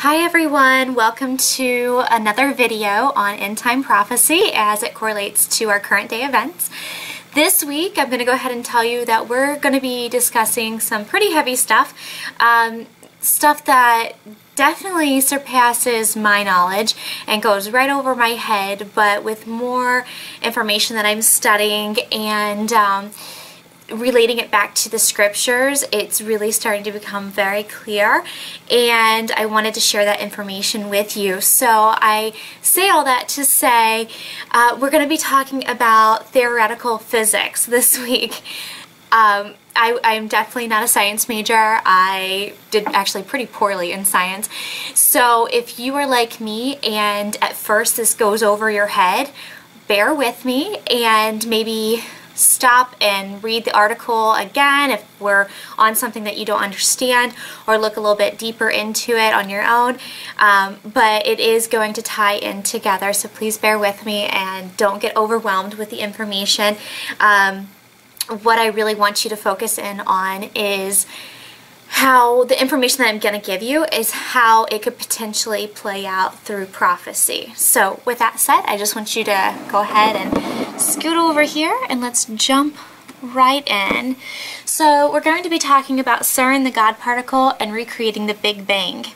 Hi everyone, welcome to another video on end time prophecy as it correlates to our current day events. This week I'm going to go ahead and tell you that we're going to be discussing some pretty heavy stuff, stuff that definitely surpasses my knowledge and goes right over my head, but with more information that I'm studying and relating it back to the scriptures, it's really starting to become very clear, and I wanted to share that information with you. So I say all that to say we're going to be talking about theoretical physics this week. I'm definitely not a science major. I did actually pretty poorly in science. So if you are like me and at first this goes over your head, bear with me and maybe stop and read the article again if we're on something that you don't understand, or look a little bit deeper into it on your own, but it is going to tie in together, so please bear with me and don't get overwhelmed with the information. What I really want you to focus in on is how the information that I'm going to give you is how it could potentially play out through prophecy. So with that said, I just want you to go ahead and scoot over here and let's jump right in. So we're going to be talking about CERN, the God particle, and recreating the Big Bang.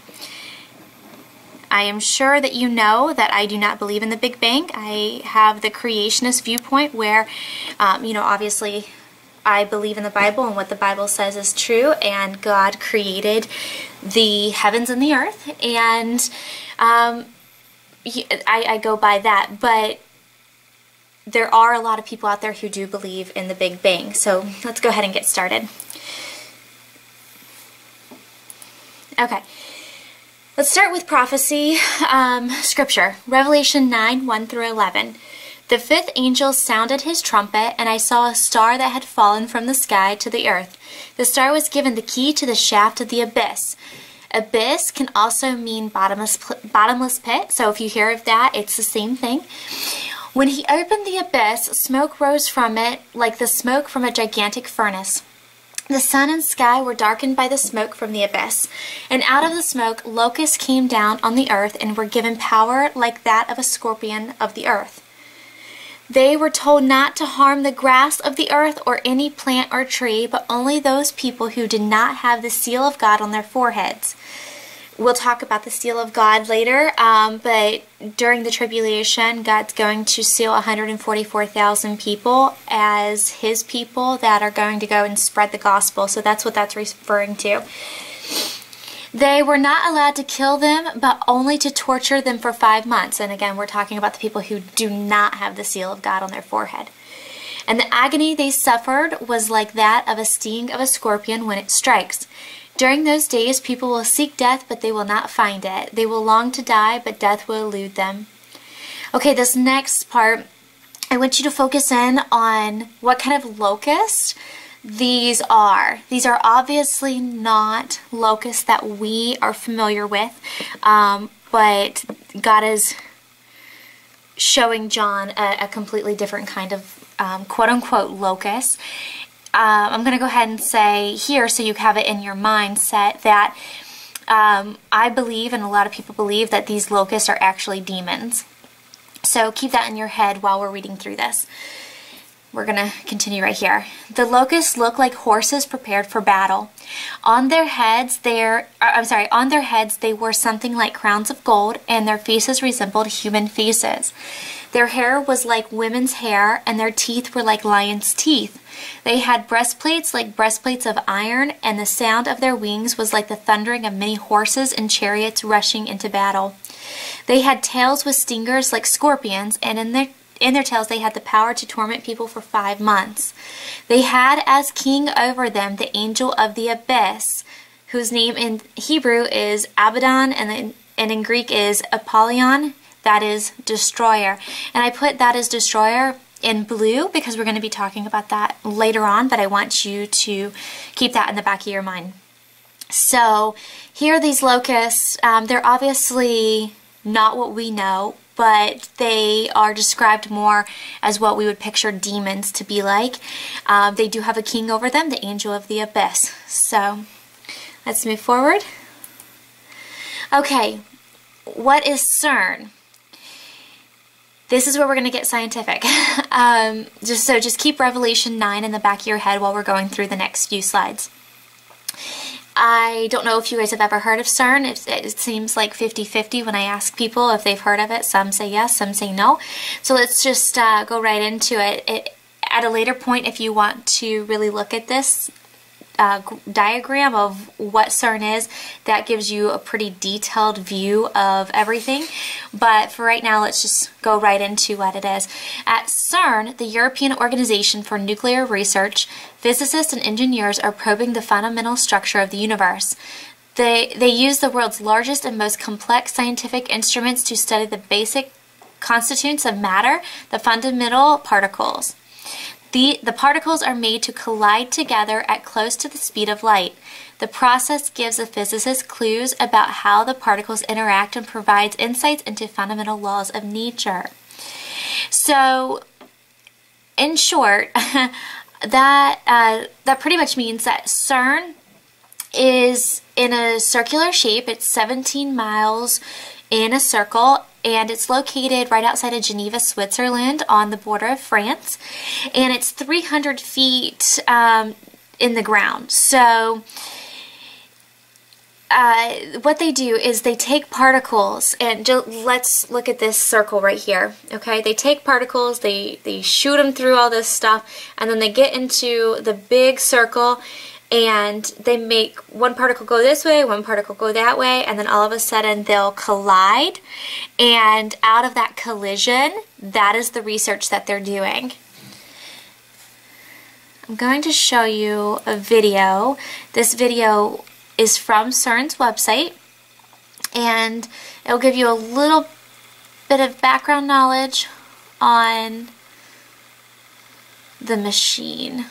I am sure that you know that I do not believe in the Big Bang. I have the creationist viewpoint where, you know, obviously I believe in the Bible and what the Bible says is true, and God created the heavens and the earth, and I go by that. But there are a lot of people out there who do believe in the Big Bang, so let's go ahead and get started. Okay, let's start with prophecy. Scripture, Revelation 9:1-11. The fifth angel sounded his trumpet, and I saw a star that had fallen from the sky to the earth. The star was given the key to the shaft of the abyss. Abyss can also mean bottomless pit, so if you hear of that, it's the same thing. When he opened the abyss, smoke rose from it like the smoke from a gigantic furnace. The sun and sky were darkened by the smoke from the abyss, and out of the smoke locusts came down on the earth and were given power like that of a scorpion of the earth. They were told not to harm the grass of the earth or any plant or tree, but only those people who did not have the seal of God on their foreheads. We'll talk about the seal of God later, but during the tribulation, God's going to seal 144,000 people as his people that are going to go and spread the gospel. So that's what that's referring to. They were not allowed to kill them, but only to torture them for 5 months. And again, we're talking about the people who do not have the seal of God on their forehead. And the agony they suffered was like that of a sting of a scorpion when it strikes. During those days, people will seek death, but they will not find it. They will long to die, but death will elude them. Okay, this next part, I want you to focus in on what kind of locust these are. These are obviously not locusts that we are familiar with, but God is showing John a completely different kind of quote-unquote locust. I'm going to go ahead and say here, so you have it in your mindset, that I believe, and a lot of people believe, that these locusts are actually demons. So keep that in your head while we're reading through this. We're going to continue right here. The locusts look like horses prepared for battle. On their heads they wore something like crowns of gold, and their faces resembled human faces. Their hair was like women's hair, and their teeth were like lions' teeth. They had breastplates like breastplates of iron, and the sound of their wings was like the thundering of many horses and chariots rushing into battle. They had tails with stingers like scorpions, and in their tails they had the power to torment people for 5 months. They had as king over them the angel of the abyss, whose name in Hebrew is Abaddon, and in Greek is Apollyon, that is destroyer. And I put that as destroyer in blue because we're going to be talking about that later on, but I want you to keep that in the back of your mind. So here are these locusts. They're obviously not what we know, but they are described more as what we would picture demons to be like. They do have a king over them, the angel of the abyss. So let's move forward. Okay, what is CERN? This is where we're going to get scientific. Just keep Revelation 9 in the back of your head while we're going through the next few slides. I don't know if you guys have ever heard of CERN. It seems like 50-50 when I ask people if they've heard of it. Some say yes, some say no. So let's just go right into it. At a later point, if you want to really look at this diagram of what CERN is, that gives you a pretty detailed view of everything. But for right now, let's just go right into what it is. At CERN, the European Organization for Nuclear Research, physicists and engineers are probing the fundamental structure of the universe. They use the world's largest and most complex scientific instruments to study the basic constituents of matter, the fundamental particles. The particles are made to collide together at close to the speed of light. The process gives the physicist clues about how the particles interact and provides insights into fundamental laws of nature. So, in short, that pretty much means that CERN is in a circular shape. It's 17 miles in a circle, and it's located right outside of Geneva, Switzerland, on the border of France, and it's 300 feet in the ground. So what they do is they take particles, and let's look at this circle right here. Okay, they take particles, they shoot them through all this stuff, and then they get into the big circle, and they make one particle go this way, one particle go that way, and then all of a sudden they'll collide, and out of that collision, that is the research that they're doing. I'm going to show you a video. This video is from CERN's website, and it'll give you a little bit of background knowledge on the machine.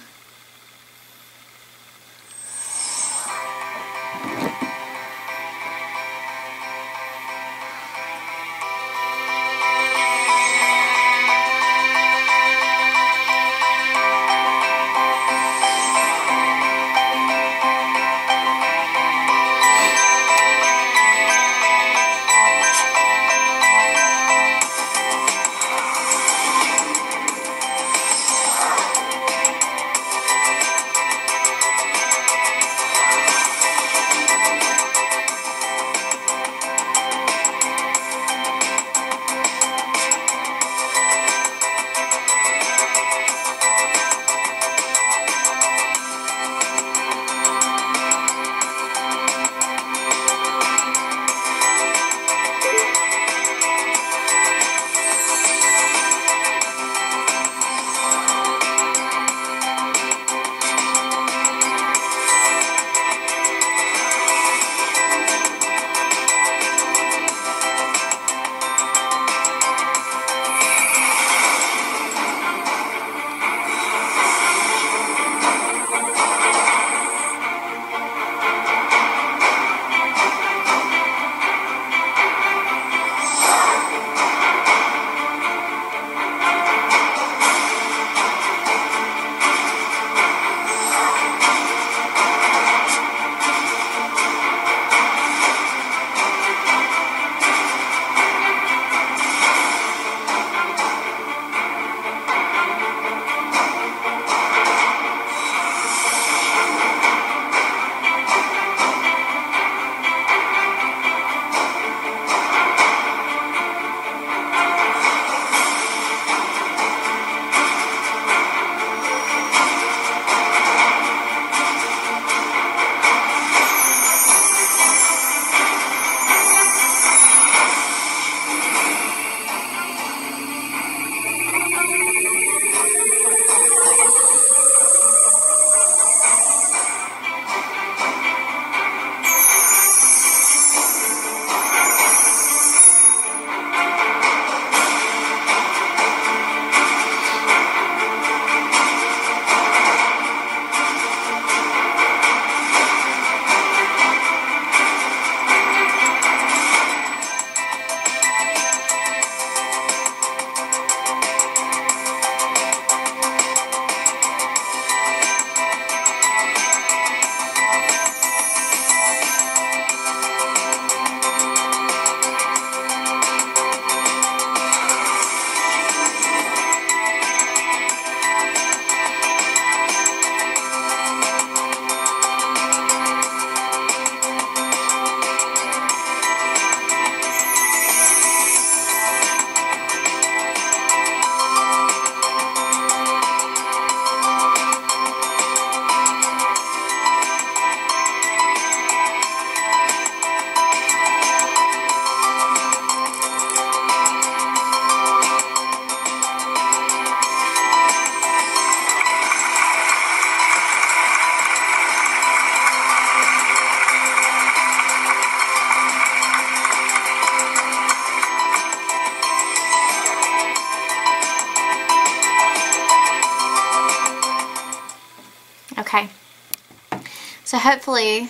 So hopefully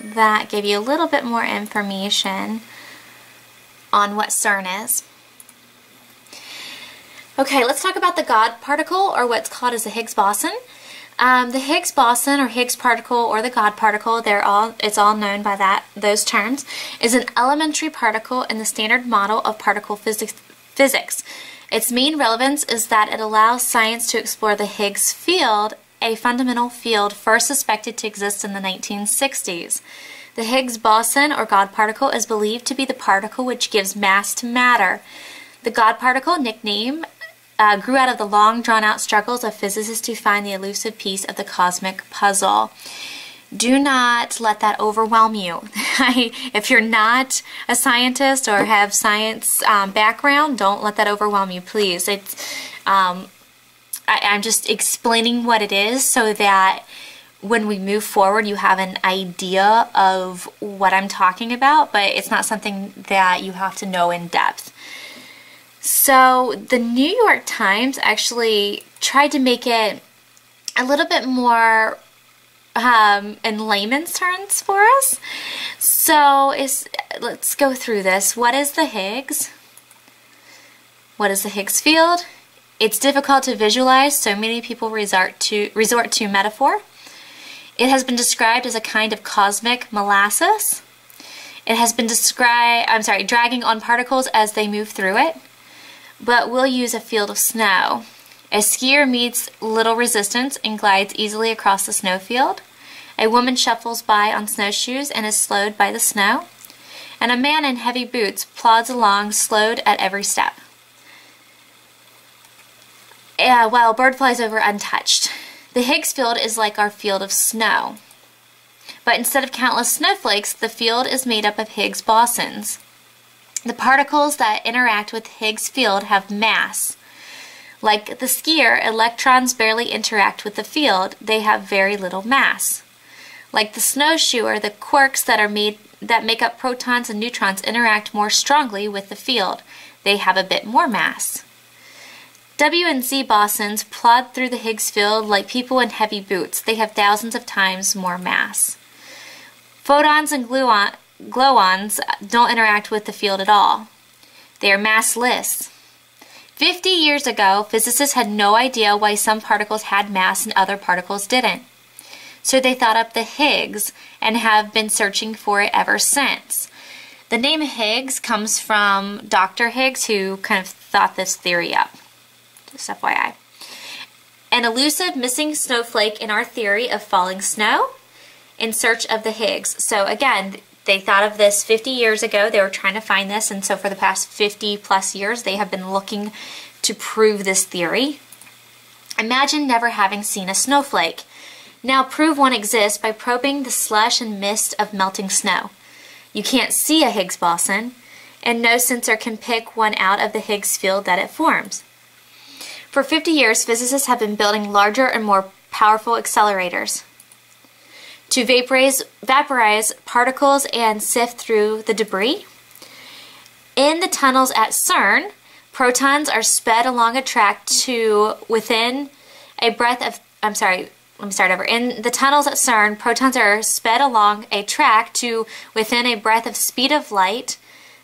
that gave you a little bit more information on what CERN is. Okay, let's talk about the God particle, or what's called as the Higgs boson. The Higgs boson, or Higgs particle, or the God particle, it's all known by those terms, is an elementary particle in the standard model of particle physics. Its main relevance is that it allows science to explore the Higgs field, a fundamental field first suspected to exist in the 1960s. The Higgs boson, or God particle, is believed to be the particle which gives mass to matter. The God particle nickname grew out of the long, drawn-out struggles of physicists to find the elusive piece of the cosmic puzzle. Do not let that overwhelm you. If you're not a scientist or have science background, don't let that overwhelm you, please. It's I'm just explaining what it is so that when we move forward, you have an idea of what I'm talking about, but it's not something that you have to know in depth. So the New York Times actually tried to make it a little bit more in layman's terms for us. So let's go through this. What is the Higgs? What is the Higgs field? It's difficult to visualize, so many people resort to metaphor. It has been described as a kind of cosmic molasses. It has been dragging on particles as they move through it. But we'll use a field of snow. A skier meets little resistance and glides easily across the snowfield. A woman shuffles by on snowshoes and is slowed by the snow. And a man in heavy boots plods along, slowed at every step, while a bird flies over untouched. The Higgs field is like our field of snow. But instead of countless snowflakes, the field is made up of Higgs bosons. The particles that interact with Higgs field have mass. Like the skier, electrons barely interact with the field. They have very little mass. Like the snowshoer, the quarks that make up protons and neutrons interact more strongly with the field. They have a bit more mass. W and Z bosons plod through the Higgs field like people in heavy boots. They have thousands of times more mass. Photons and gluons don't interact with the field at all. They are massless. 50 years ago, physicists had no idea why some particles had mass and other particles didn't. So they thought up the Higgs and have been searching for it ever since. The name Higgs comes from Dr. Higgs, who kind of thought this theory up. Just FYI. An elusive missing snowflake in our theory of falling snow in search of the Higgs. So again, they thought of this 50 years ago. They were trying to find this, and so for the past 50 plus years, they have been looking to prove this theory. Imagine never having seen a snowflake. Now prove one exists by probing the slush and mist of melting snow. You can't see a Higgs boson, and no sensor can pick one out of the Higgs field that it forms. For 50 years, physicists have been building larger and more powerful accelerators to vaporize particles and sift through the debris. In the tunnels at CERN, protons are sped along a track to within a breath of, In the tunnels at CERN, protons are sped along a track to within a breath of speed of light,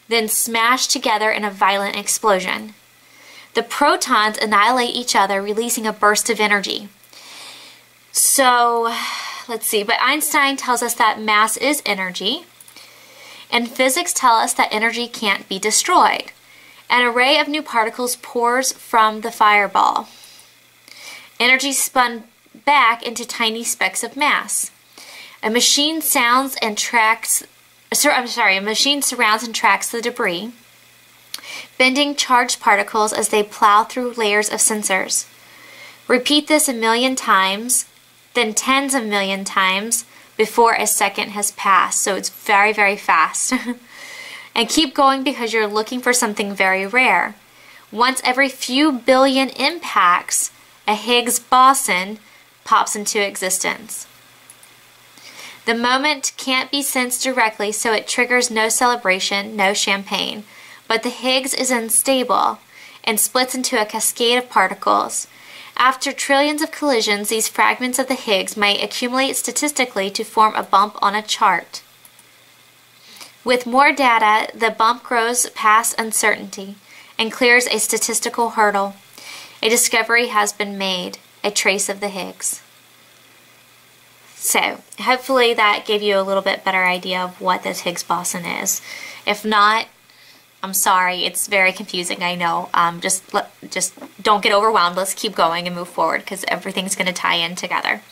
then smashed together in a violent explosion. The protons annihilate each other, releasing a burst of energy. So, let's see, but Einstein tells us that mass is energy, and physics tell us that energy can't be destroyed. An array of new particles pours from the fireball. Energy spun back into tiny specks of mass. A machine surrounds and tracks the debris, bending charged particles as they plow through layers of sensors. Repeat this 1,000,000 times, then tens of 1,000,000 times before a second has passed. So it's very, very fast. And keep going because you're looking for something very rare. Once every few billion impacts, a Higgs boson pops into existence. The moment can't be sensed directly, so it triggers no celebration, no champagne. But the Higgs is unstable and splits into a cascade of particles. After trillions of collisions, these fragments of the Higgs may accumulate statistically to form a bump on a chart. With more data, the bump grows past uncertainty and clears a statistical hurdle. A discovery has been made, a trace of the Higgs. So, hopefully that gave you a little bit better idea of what this Higgs boson is. If not, I'm sorry, it's very confusing, I know. Just don't get overwhelmed. Let's keep going and move forward because everything's going to tie in together.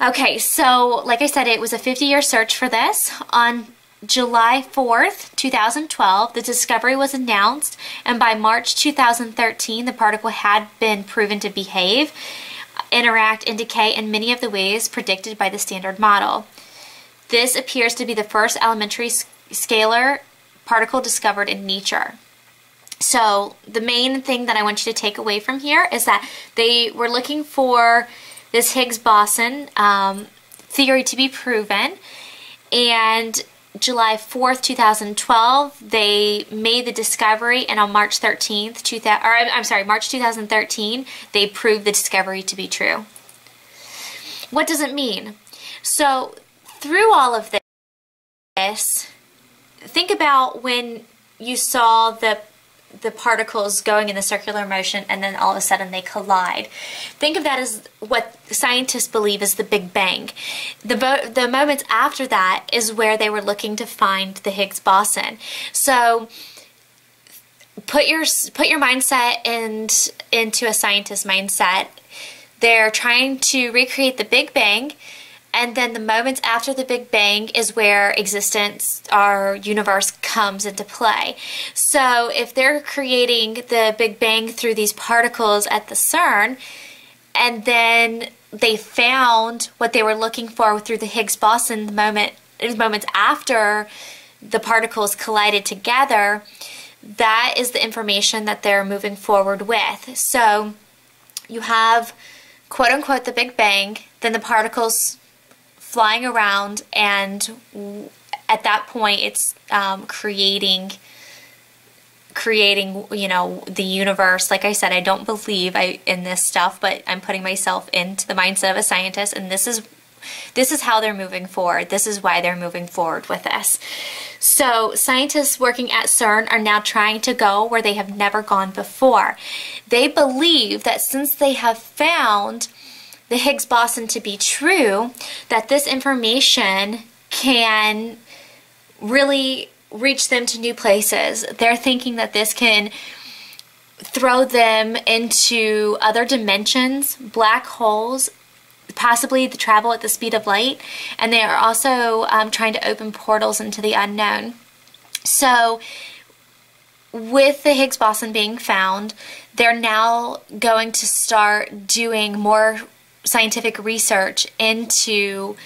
Okay, so like I said, it was a 50-year search for this. On July 4th, 2012, the discovery was announced, and by March 2013, the particle had been proven to behave, interact, and decay in many of the ways predicted by the Standard Model. This appears to be the first elementary scalar particle discovered in nature. So the main thing that I want you to take away from here is that they were looking for this Higgs boson theory to be proven, and July 4th, 2012, they made the discovery, and on March 2013, they proved the discovery to be true. What does it mean? So, through all of this, think about when you saw the particles going in the circular motion, and then all of a sudden they collide. Think of that as what scientists believe is the Big Bang. The moments after that is where they were looking to find the Higgs boson. So put your mindset into a scientist mindset. They're trying to recreate the Big Bang, and then the moments after the Big Bang is where existence, our universe, comes into play. So if they're creating the Big Bang through these particles at the CERN, and then they found what they were looking for through the Higgs boson moments after the particles collided together, that is the information that they're moving forward with. So you have, quote-unquote, the Big Bang, then the particles flying around, and at that point it's creating, you know, the universe. Like I said, I don't believe in this stuff, but I'm putting myself into the mindset of a scientist, and this is how they're moving forward. This is why they're moving forward with this. So scientists working at CERN are now trying to go where they have never gone before. They believe that since they have found the Higgs boson to be true, that this information can really reach them to new places. They're thinking that this can throw them into other dimensions, black holes, possibly to travel at the speed of light, and they are also trying to open portals into the unknown. So with the Higgs boson being found, they're now going to start doing more scientific research into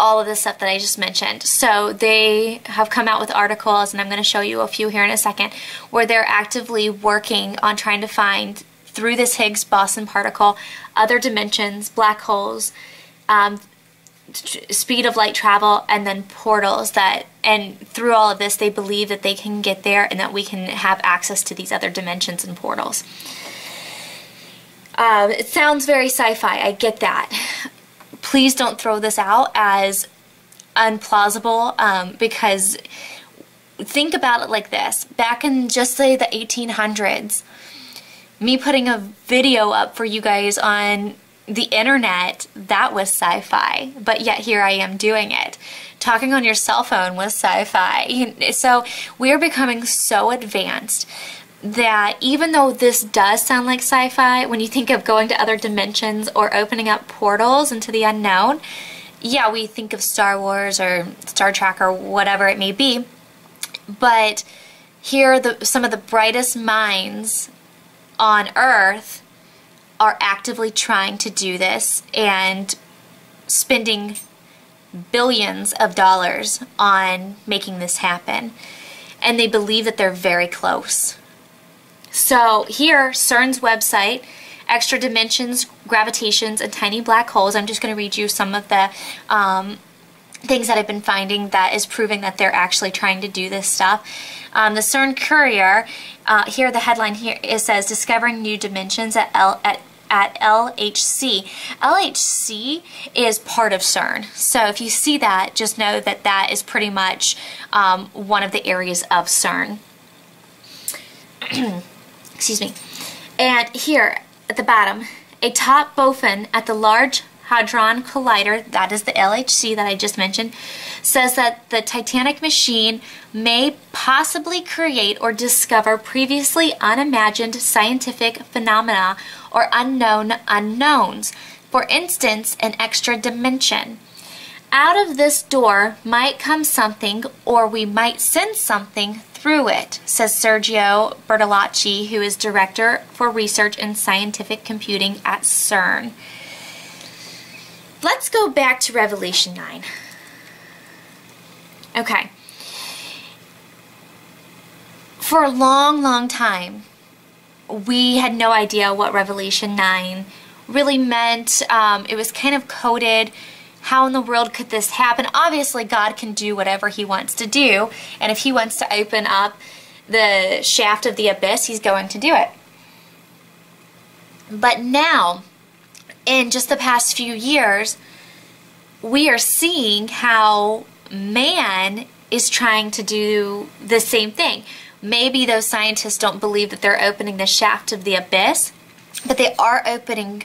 all of this stuff that I just mentioned. So they have come out with articles, and I'm going to show you a few here in a second, where they're actively working on trying to find, through this Higgs boson particle, other dimensions, black holes, speed of light travel, and then portals. And through all of this, they believe that they can get there, and that we can have access to these other dimensions and portals. It sounds very sci-fi, I get that. Please don't throw this out as unplausible, because think about it like this. Back in just say the 1800s, me putting a video up for you guys on the internet, that was sci-fi, but yet here I am doing it. Talking on your cell phone was sci-fi. So we're becoming so advanced that even though this does sound like sci-fi, when you think of going to other dimensions or opening up portals into the unknown, yeah, we think of Star Wars or Star Trek or whatever it may be, but here are some of the brightest minds on Earth are actively trying to do this and spending billions of dollars on making this happen, and they believe that they're very close. So here, CERN's website, Extra Dimensions, Gravitations, and Tiny Black Holes. I'm just going to read you some of the things that I've been finding that is proving that they're actually trying to do this stuff. The CERN Courier, here the headline here, it says, Discovering New Dimensions at LHC. LHC is part of CERN. So if you see that, just know that that is pretty much one of the areas of CERN. Excuse me. And here at the bottom, a top boffin at the Large Hadron Collider, that is the LHC that I just mentioned, says that the Titanic machine may possibly create or discover previously unimagined scientific phenomena or unknown unknowns, for instance, an extra dimension. Out of this door might come something, or we might send something through it, says Sergio Bertolacci, who is Director for Research and Scientific Computing at CERN. Let's go back to Revelation 9. Okay. For a long, long time, we had no idea what Revelation 9 really meant. It was kind of coded. How in the world could this happen? Obviously, God can do whatever He wants to do, and if He wants to open up the shaft of the abyss, He's going to do it. But now, in just the past few years, we are seeing how man is trying to do the same thing. Maybe those scientists don't believe that they're opening the shaft of the abyss, but they are opening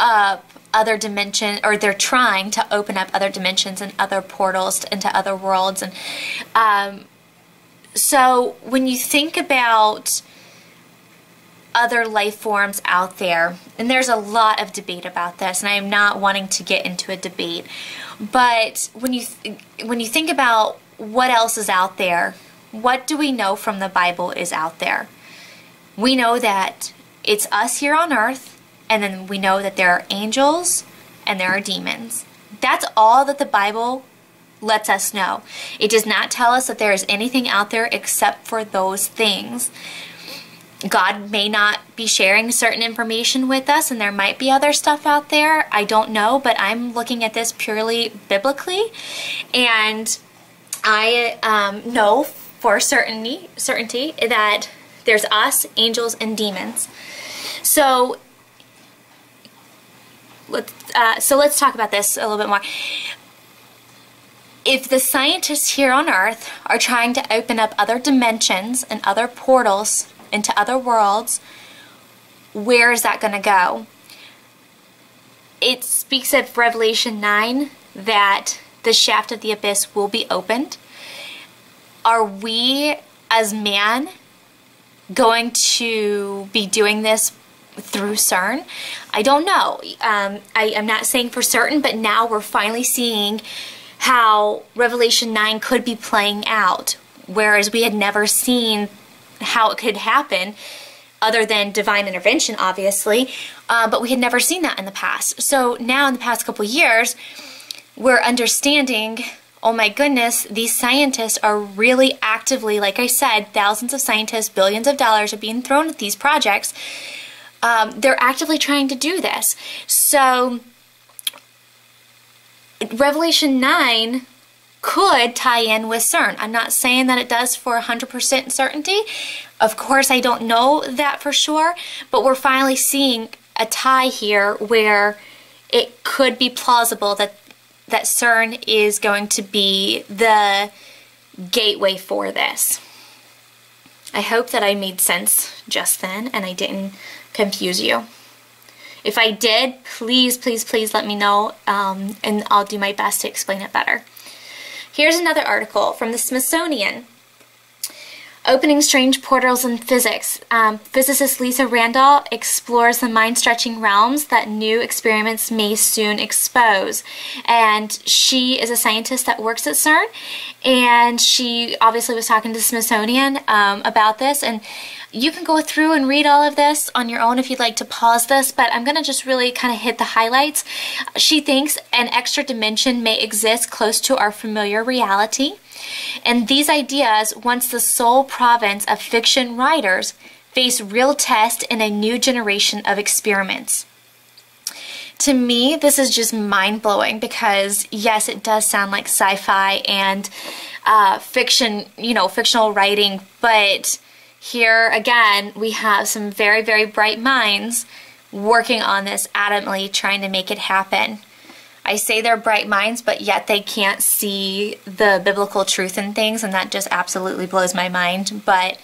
up other dimensions, or they're trying to open up other dimensions and other portals into other worlds. And so when you think about other life forms out there, and there's a lot of debate about this, and I am not wanting to get into a debate, but when you think about what else is out there, what do we know from the Bible is out there? We know that it's us here on earth, and then we know that there are angels and there are demons. That's all that the Bible lets us know. It does not tell us that there is anything out there except for those things. God may not be sharing certain information with us, and there might be other stuff out there. I don't know, but I'm looking at this purely biblically, and I know for certainty that there's us, angels, and demons. So let's talk about this a little bit more. If the scientists here on Earth are trying to open up other dimensions and other portals into other worlds, where is that going to go? It speaks of Revelation 9 that the shaft of the abyss will be opened. Are we, as man, going to be doing this through CERN? I don't know. I am not saying for certain, but now we're finally seeing how Revelation 9 could be playing out, whereas we had never seen how it could happen, other than divine intervention, obviously, but we had never seen that in the past. So now in the past couple years, we're understanding, oh my goodness, these scientists are really actively, like I said, thousands of scientists, billions of dollars are being thrown at these projects. They're actively trying to do this. So Revelation 9 could tie in with CERN. I'm not saying that it does for 100% certainty. Of course, I don't know that for sure, but we're finally seeing a tie here where it could be plausible that CERN is going to be the gateway for this. I hope that I made sense just then and I didn't confuse you. If I did, please, please, please let me know, and I'll do my best to explain it better. Here's another article from the Smithsonian. Opening Strange Portals in Physics. Physicist Lisa Randall explores the mind-stretching realms that new experiments may soon expose. And she is a scientist that works at CERN, and she obviously was talking to the Smithsonian about this. And you can go through and read all of this on your own if you'd like to pause this, but I'm going to just really kind of hit the highlights. She thinks an extra dimension may exist close to our familiar reality. And these ideas, once the sole province of fiction writers, face real test in a new generation of experiments. To me, this is just mind-blowing because, yes, it does sound like sci-fi and fiction, you know, fictional writing, but here again, we have some very, very bright minds working on this adamantly, trying to make it happen. I say they're bright minds, but yet they can't see the biblical truth in things, and that just absolutely blows my mind. But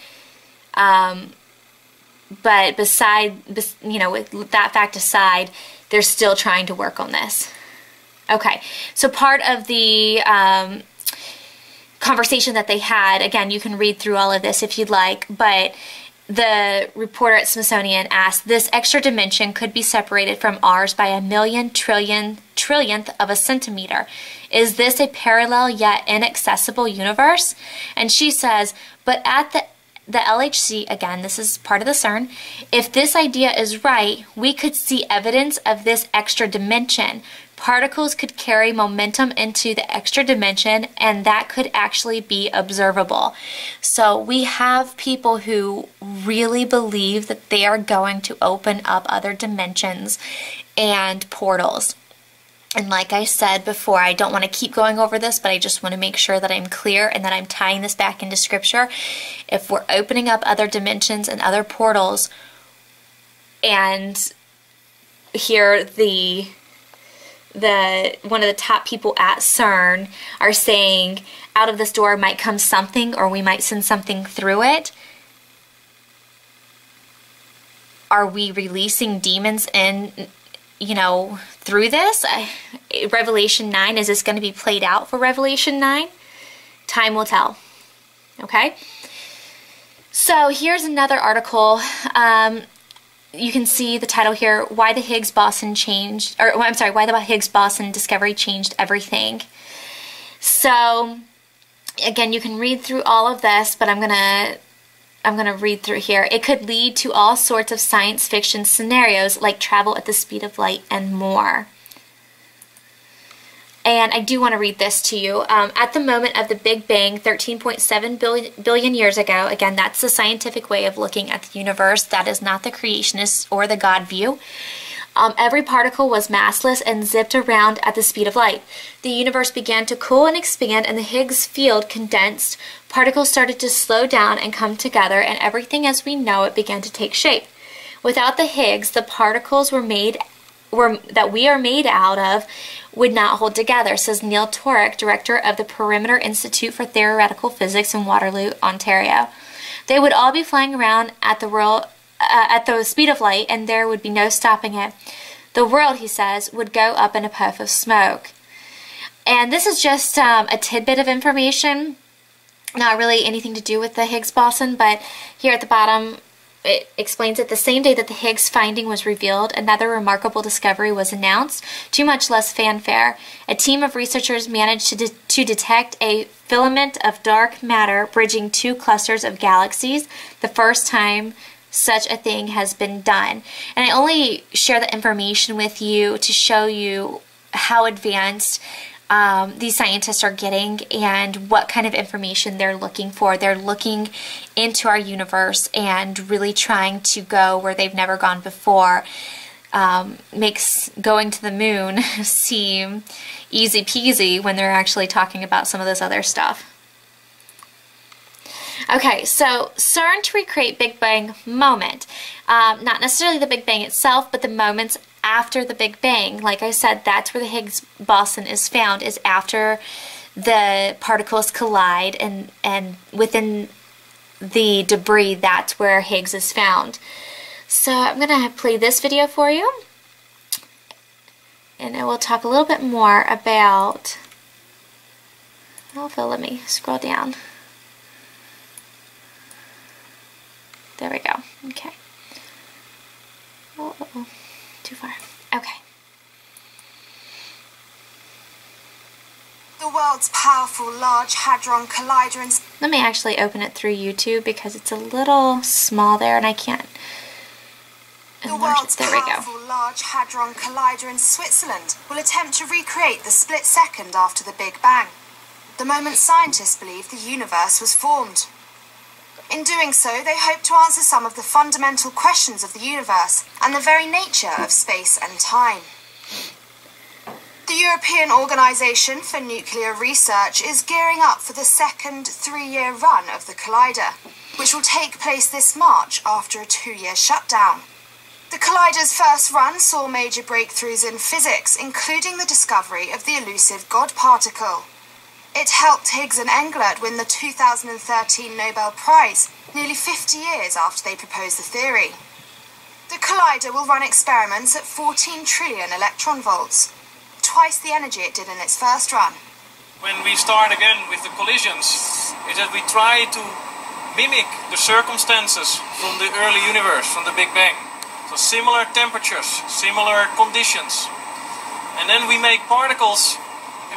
beside, you know, with that fact aside, they're still trying to work on this. Okay, so part of the conversation that they had, again, you can read through all of this if you'd like, but the reporter at Smithsonian asked, this extra dimension could be separated from ours by a million trillion trillionth of a centimeter. Is this a parallel yet inaccessible universe? And she says, but at the LHC, again, this is part of the CERN, if this idea is right, we could see evidence of this extra dimension. Particles could carry momentum into the extra dimension, and that could actually be observable. So we have people who really believe that they are going to open up other dimensions and portals. And like I said before, I don't want to keep going over this, but I just want to make sure that I'm clear and that I'm tying this back into Scripture. If we're opening up other dimensions and other portals, and here one of the top people at CERN are saying, out of this door might come something, or we might send something through it. Are we releasing demons in, you know, through this? Revelation 9, is this going to be played out for Revelation 9? Time will tell. Okay? So here's another article. You can see the title here, Why the Higgs boson changed, or I'm sorry, Why the Higgs boson discovery changed everything. So again, you can read through all of this, but I'm gonna read through here. It could lead to all sorts of science fiction scenarios like travel at the speed of light and more. And I do want to read this to you. At the moment of the Big Bang, 13.7 billion years ago, again, that's the scientific way of looking at the universe. That is not the creationist or the God view. Every particle was massless and zipped around at the speed of light. The universe began to cool and expand, and the Higgs field condensed. Particles started to slow down and come together, and everything as we know it began to take shape. Without the Higgs, the particles that we are made out of would not hold together, says Neil Turok, director of the Perimeter Institute for Theoretical Physics in Waterloo, Ontario. They would all be flying around at the world at the speed of light, and there would be no stopping it. The world, he says, would go up in a puff of smoke. And this is just a tidbit of information, not really anything to do with the Higgs boson, but here at the bottom it explains that the same day that the Higgs finding was revealed, another remarkable discovery was announced, to much less fanfare. A team of researchers managed to detect a filament of dark matter bridging two clusters of galaxies, the first time such a thing has been done. And I only share the information with you to show you how advanced these scientists are getting and what kind of information they're looking for. They're looking into our universe and really trying to go where they've never gone before. Makes going to the moon seem easy peasy when they're actually talking about some of this other stuff. Okay, so CERN to recreate Big Bang moment. Not necessarily the Big Bang itself, but the moments after the Big Bang. Like I said, that's where the Higgs boson is found, is after the particles collide, and within the debris, that's where Higgs is found. So I'm going to play this video for you, and it will talk a little bit more about... let me scroll down. There we go. Okay. Uh-oh. Too far. Okay. The world's powerful Large Hadron Collider. Let me actually open it through YouTube because it's a little small there and I can't. The world's powerful Large Hadron Collider in Switzerland will attempt to recreate the split second after the Big Bang, the moment scientists believe the universe was formed. In doing so, they hope to answer some of the fundamental questions of the universe and the very nature of space and time. The European Organisation for Nuclear Research is gearing up for the second three-year run of the Collider, which will take place this March after a two-year shutdown. The Collider's first run saw major breakthroughs in physics, including the discovery of the elusive God particle. It helped Higgs and Englert win the 2013 Nobel Prize, nearly 50 years after they proposed the theory. The Collider will run experiments at 14 trillion electron volts, twice the energy it did in its first run. When we start again with the collisions, is that we try to mimic the circumstances from the early universe, from the Big Bang. So similar temperatures, similar conditions. And then we make particles,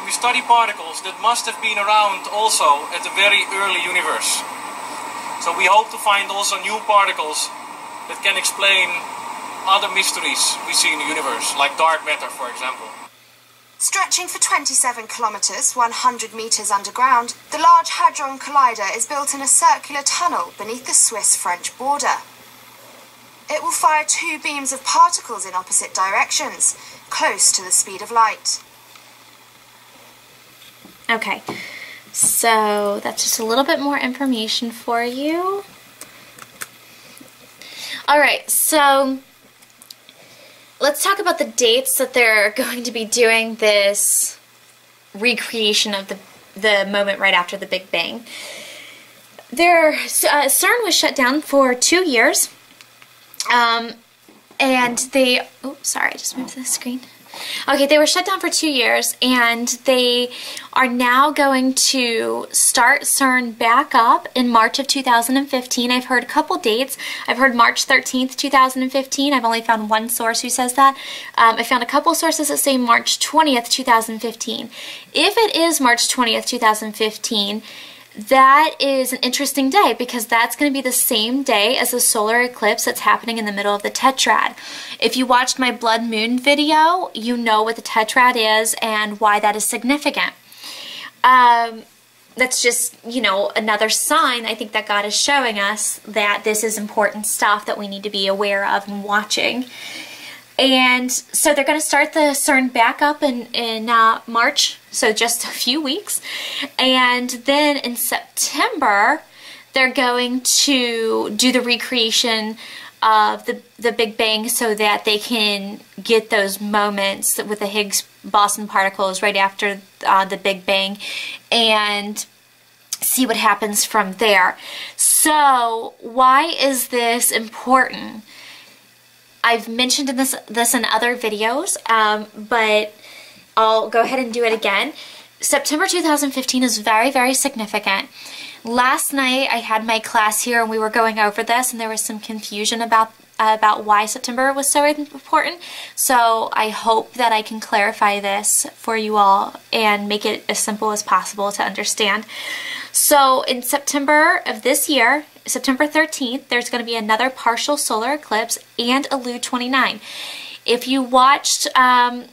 and we study particles that must have been around also at the very early universe. So we hope to find also new particles that can explain other mysteries we see in the universe, like dark matter, for example. Stretching for 27 kilometers, 100 meters underground, the Large Hadron Collider is built in a circular tunnel beneath the Swiss-French border. It will fire two beams of particles in opposite directions, close to the speed of light. Okay, so that's just a little bit more information for you. Alright, so let's talk about the dates that they're going to be doing this recreation of the moment right after the Big Bang. CERN was shut down for 2 years, and they... Oh, sorry, I just moved the screen. Okay, they were shut down for 2 years, and they are now going to start CERN back up in March of 2015. I've heard a couple dates. I've heard March 13th, 2015. I've only found one source who says that. I found a couple sources that say March 20th, 2015. If it is March 20th, 2015, that is an interesting day because that's going to be the same day as the solar eclipse that's happening in the middle of the tetrad. If you watched my Blood Moon video, you know what the tetrad is and why that is significant. That's just, you know, another sign I think that God is showing us that this is important stuff that we need to be aware of and watching. And so they're going to start the CERN back up in March, so just a few weeks. And then in September, they're going to do the recreation of the Big Bang so that they can get those moments with the Higgs boson particles right after the Big Bang and see what happens from there. So why is this important? I've mentioned this in other videos, but I'll go ahead and do it again. September 2015 is very, very significant. Last night I had my class here and we were going over this, and there was some confusion about why September was so important. So I hope that I can clarify this for you all and make it as simple as possible to understand. So in September of this year, September 13th, there's going to be another partial solar eclipse and Elul 29. If you watched the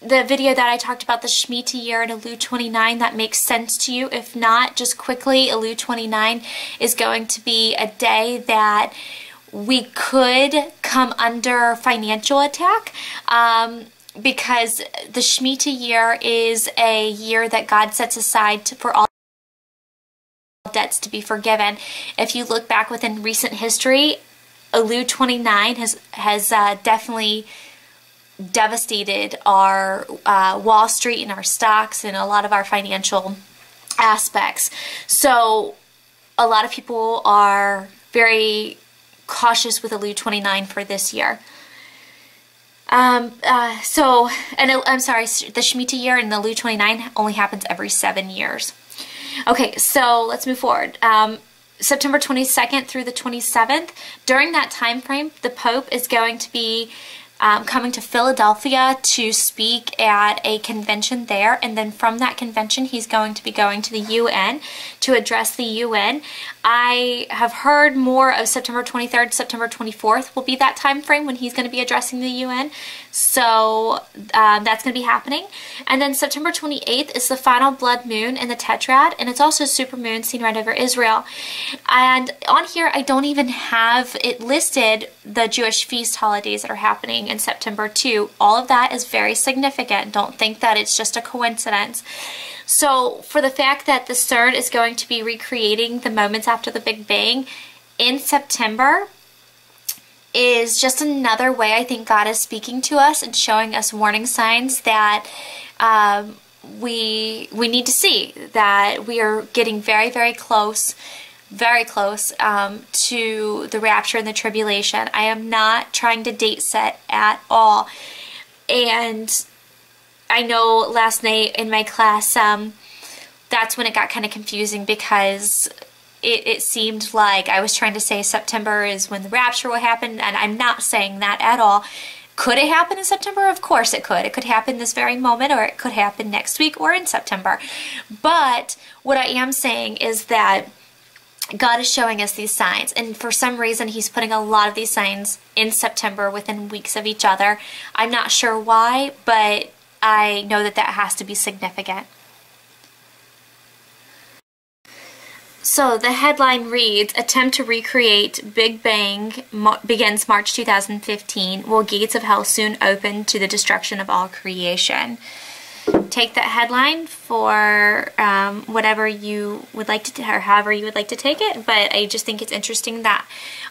video that I talked about the Shemitah year and Elul 29, that makes sense to you. If not, just quickly, Elul 29 is going to be a day that we could come under financial attack because the Shemitah year is a year that God sets aside for all debts to be forgiven. If you look back within recent history, Elul 29 has definitely devastated our Wall Street and our stocks and a lot of our financial aspects. So a lot of people are very cautious with Elul 29 for this year. The Shemitah year and the Elul 29 only happens every 7 years. Okay, so let's move forward. September 22nd through the 27th, during that time frame, the Pope is going to be coming to Philadelphia to speak at a convention there, and then from that convention he's going to be going to the UN to address the UN. I have heard more of September 23rd, September 24th will be that time frame when he's going to be addressing the UN, so that's going to be happening. And then September 28th is the final blood moon in the tetrad, and it's also a supermoon seen right over Israel. And on here I don't even have it listed the Jewish feast holidays that are happening happening in September 2. All of that is very significant. Don't think that it's just a coincidence. So for the fact that the CERN is going to be recreating the moments after the Big Bang in September is just another way I think God is speaking to us and showing us warning signs that we need to see, that we are getting very, very close to the rapture and the tribulation. I am not trying to date set at all. And I know last night in my class, that's when it got kind of confusing, because it seemed like I was trying to say September is when the rapture will happen, and I'm not saying that at all. Could it happen in September? Of course it could. It could happen this very moment, or it could happen next week, or in September. But what I am saying is that God is showing us these signs, and for some reason he's putting a lot of these signs in September within weeks of each other. I'm not sure why, but I know that that has to be significant. So the headline reads, "Attempt to recreate Big Bang begins March 2015. Will gates of hell soon open to the destruction of all creation?" Take that headline for whatever you would like to, or however you would like to take it, but I just think it's interesting that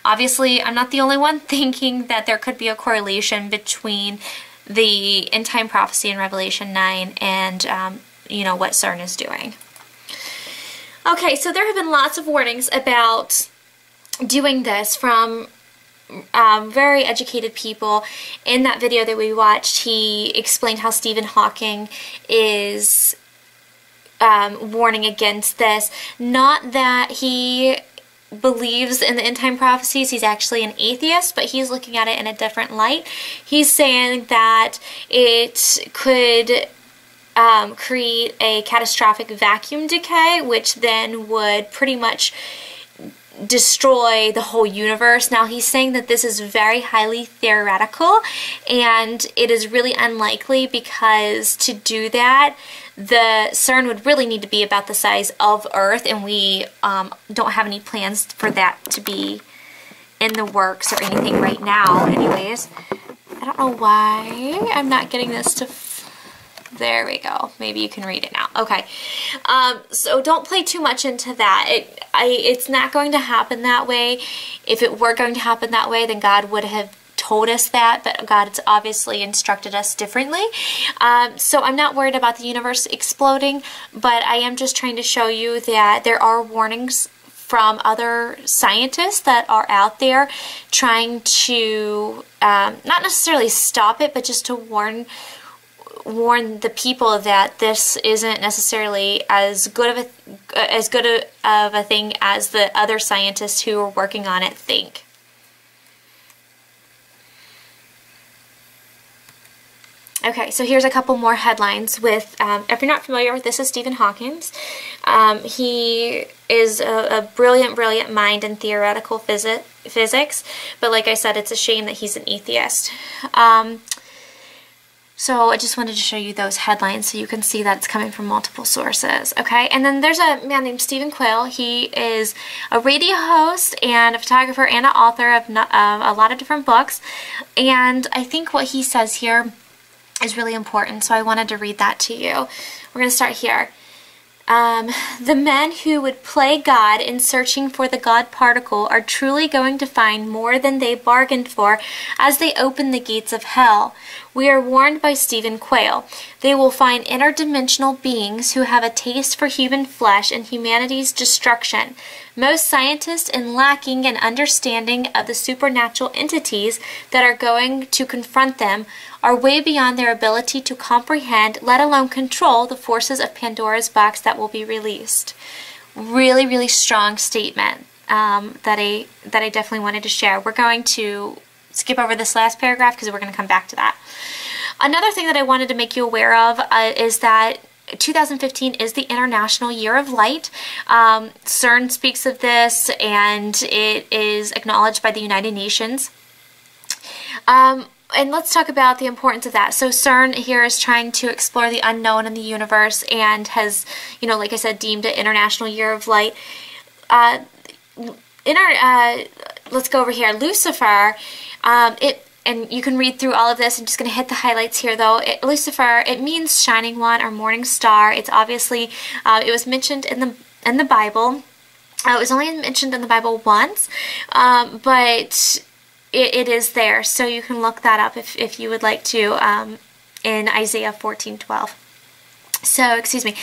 obviously I'm not the only one thinking that there could be a correlation between the end time prophecy in Revelation 9 and you know, what CERN is doing. Okay, so there have been lots of warnings about doing this from very educated people. In that video that we watched, he explained how Stephen Hawking is warning against this. Not that he believes in the end time prophecies, he's actually an atheist, but he's looking at it in a different light. He's saying that it could create a catastrophic vacuum decay, which then would pretty much destroy the whole universe. Now, he's saying that this is very highly theoretical, and it is really unlikely, because to do that, the CERN would really need to be about the size of Earth, and we don't have any plans for that to be in the works or anything right now. Anyways, I don't know why I'm not getting this to... There we go. Maybe you can read it now. Okay. So don't play too much into that. It's not going to happen that way. If it were going to happen that way, then God would have told us that, but God's obviously instructed us differently. So I'm not worried about the universe exploding, but I am just trying to show you that there are warnings from other scientists that are out there trying to not necessarily stop it, but just to warn the people that this isn't necessarily as good of a thing as the other scientists who are working on it think. Okay, so here's a couple more headlines with, if you're not familiar with this, is Stephen Hawking. He is a brilliant mind in theoretical physics, but like I said, it's a shame that he's an atheist. So I just wanted to show you those headlines so you can see that it's coming from multiple sources, okay? And then there's a man named Stephen Quayle. He is a radio host and a photographer and an author of a lot of different books. And I think what he says here is really important, so I wanted to read that to you. We're going to start here. The men who would play God in searching for the God particle are truly going to find more than they bargained for as they open the gates of hell. We are warned by Stephen Quayle. They will find interdimensional beings who have a taste for human flesh and humanity's destruction. Most scientists are lacking an understanding of the supernatural entities that are going to confront them are way beyond their ability to comprehend, let alone control, the forces of Pandora's box that will be released. Really, really strong statement that I definitely wanted to share. We're going to skip over this last paragraph because we're going to come back to that. Another thing that I wanted to make you aware of is that 2015 is the International Year of Light. CERN speaks of this, and it is acknowledged by the United Nations. And let's talk about the importance of that. So CERN here is trying to explore the unknown in the universe and has, you know, like I said, deemed an International Year of Light. Let's go over here. Lucifer, And you can read through all of this. I'm just going to hit the highlights here, though. Lucifer, it means shining one or morning star. It's obviously, it was mentioned in the Bible. It was only mentioned in the Bible once, but it is there. So you can look that up if you would like to, in Isaiah 14:12. So, excuse me.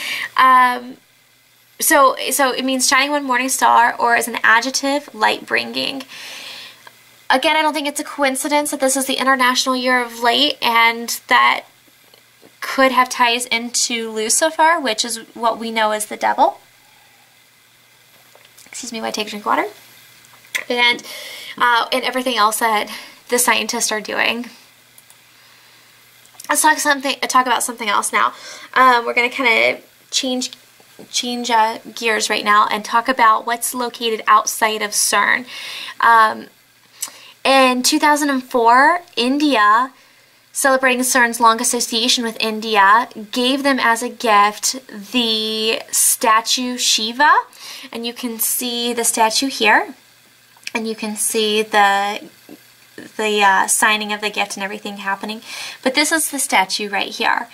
So it means shining one morning star, or as an adjective, light bringing. Again, I don't think it's a coincidence that this is the International Year of Light, and that could have ties into Lucifer, which is what we know as the devil. Excuse me while I take a drink of water. And everything else that the scientists are doing. Let's talk about something else now. We're going to kind of change gears right now and talk about what's located outside of CERN. In 2004, India, celebrating CERN's long association with India, gave them as a gift the statue Shiva. And you can see the statue here. And you can see the signing of the gift and everything happening. But this is the statue right here.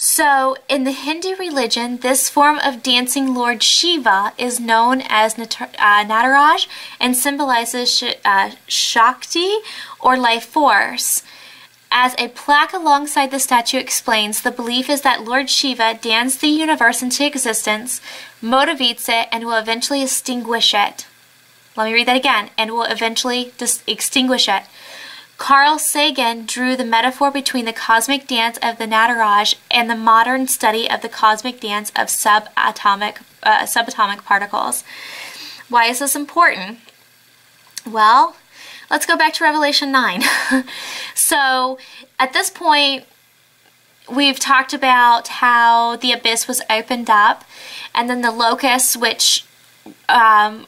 So, in the Hindu religion, this form of dancing Lord Shiva is known as Nataraj and symbolizes Shakti, or life force. As a plaque alongside the statue explains, the belief is that Lord Shiva danced the universe into existence, motivates it, and will eventually extinguish it. Let me read that again. And will eventually extinguish it. Carl Sagan drew the metaphor between the cosmic dance of the Nataraj and the modern study of the cosmic dance of subatomic particles. Why is this important? Well, let's go back to Revelation 9. So, at this point, we've talked about how the abyss was opened up, and then the locusts, which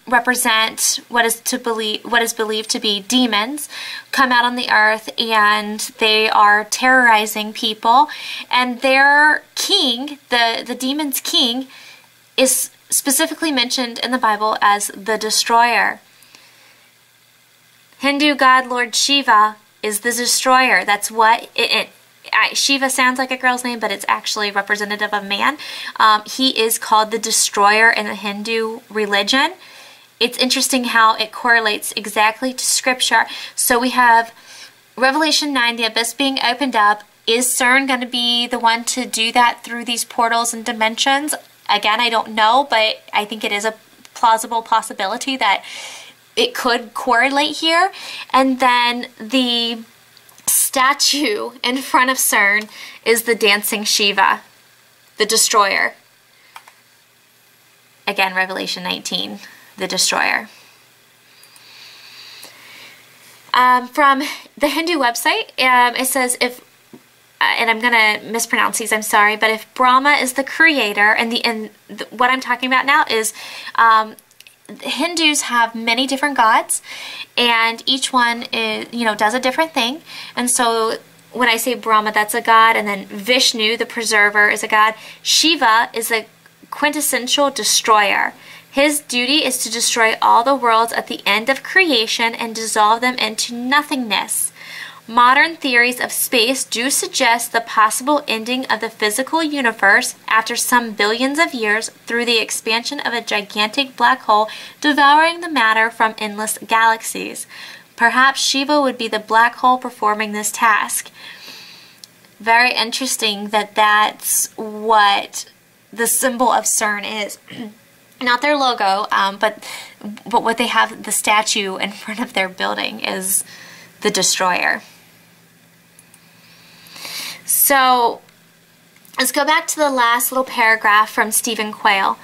represent what is believed to be demons, come out on the earth, and they are terrorizing people, and their king, the demon's king, is specifically mentioned in the Bible as the destroyer. Hindu god Lord Shiva is the destroyer. That's what Shiva sounds like a girl's name, but it's actually representative of man. He is called the destroyer in the Hindu religion. It's interesting how it correlates exactly to Scripture. So we have Revelation 9, the abyss being opened up. Is CERN going to be the one to do that through these portals and dimensions? Again, I don't know, but I think it is a plausible possibility that it could correlate here. And then the statue in front of CERN is the dancing Shiva, the destroyer. Again, Revelation 19, the destroyer. From the Hindu website, it says if, and I'm going to mispronounce these, I'm sorry, but if Brahma is the creator, and what I'm talking about now is Hindus have many different gods, and each one is, does a different thing. And so when I say Brahma, that's a god, and then Vishnu, the preserver, is a god. Shiva is a quintessential destroyer. His duty is to destroy all the worlds at the end of creation and dissolve them into nothingness. Modern theories of space do suggest the possible ending of the physical universe after some billions of years through the expansion of a gigantic black hole devouring the matter from endless galaxies. Perhaps Shiva would be the black hole performing this task. Very interesting that that's what the symbol of CERN is. Not their logo, but what they have, the statue in front of their building, is the destroyer. So let's go back to the last little paragraph from Stephen Quayle.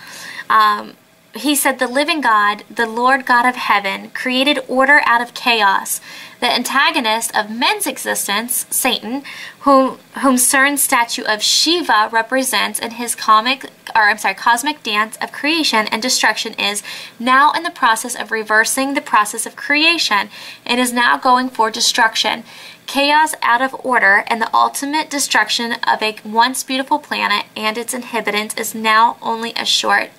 He said, the living God, the Lord God of heaven, created order out of chaos. The antagonist of men's existence, Satan, whom CERN's statue of Shiva represents in his cosmic dance of creation and destruction, is now in the process of reversing the process of creation. It is now going for destruction. Chaos out of order and the ultimate destruction of a once beautiful planet and its inhabitants is now only a short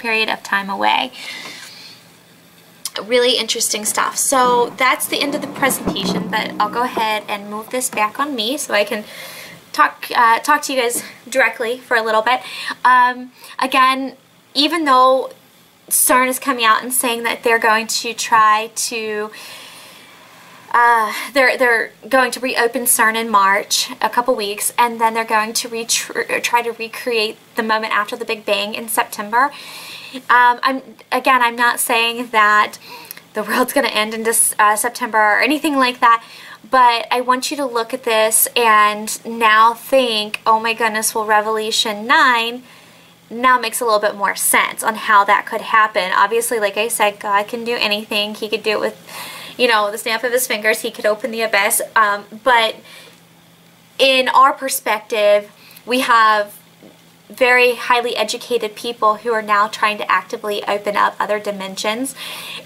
period of time away. really interesting stuff. So that's the end of the presentation, but I'll go ahead and move this back on me so I can talk to you guys directly for a little bit. Again, even though CERN is coming out and saying that they're going to try to they're going to reopen CERN in March, a couple weeks, and then they're going to try to recreate the moment after the Big Bang in September. I'm not saying that the world's going to end in September or anything like that, but I want you to look at this and now think, oh my goodness, well, Revelation 9 now makes a little bit more sense on how that could happen. Obviously, like I said, God can do anything. He could do it with, you know, the snap of his fingers. He could open the abyss. But in our perspective, we have very highly educated people who are now trying to actively open up other dimensions.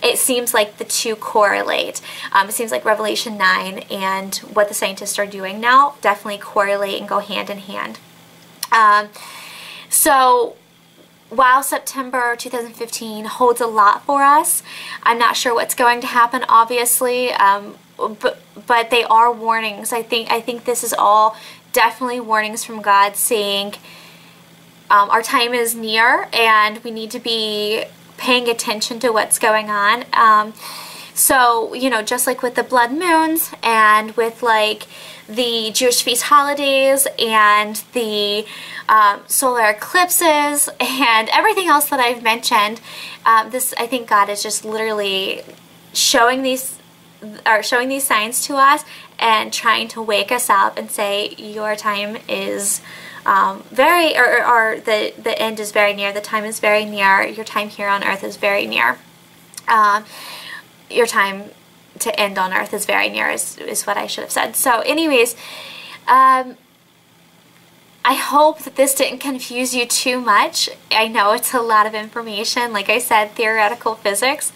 It seems like the two correlate. It seems like Revelation 9 and what the scientists are doing now definitely correlate and go hand in hand. So while September 2015 holds a lot for us, I'm not sure what's going to happen, obviously, but they are warnings. I think this is all definitely warnings from God saying, our time is near and we need to be paying attention to what's going on. So, you know, just like with the blood moons and with like the Jewish feast holidays and the solar eclipses and everything else that I've mentioned, I think God is just literally showing these signs to us and trying to wake us up and say, your time is the end is very near, the time is very near, your time here on earth is very near. Your time to end on earth is very near is what I should have said. So anyways, I hope that this didn't confuse you too much. I know it's a lot of information. Like I said, theoretical physics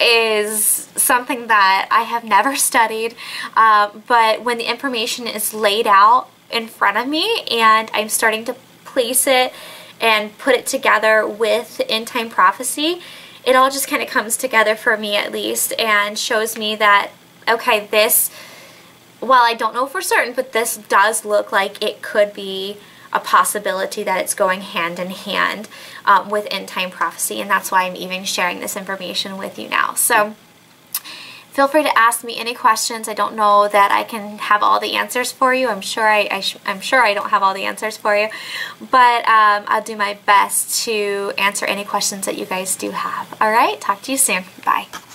is something that I have never studied, but when the information is laid out in front of me and I'm starting to place it and put it together with end time prophecy, it all just kind of comes together for me, at least, and shows me that, okay, this, well, I don't know for certain, but this does look like it could be a possibility that it's going hand in hand with end time prophecy, and that's why I'm even sharing this information with you now. So feel free to ask me any questions. I don't know that I can have all the answers for you. I'm sure I'm sure I don't have all the answers for you, but I'll do my best to answer any questions that you guys do have. All right, talk to you soon. Bye.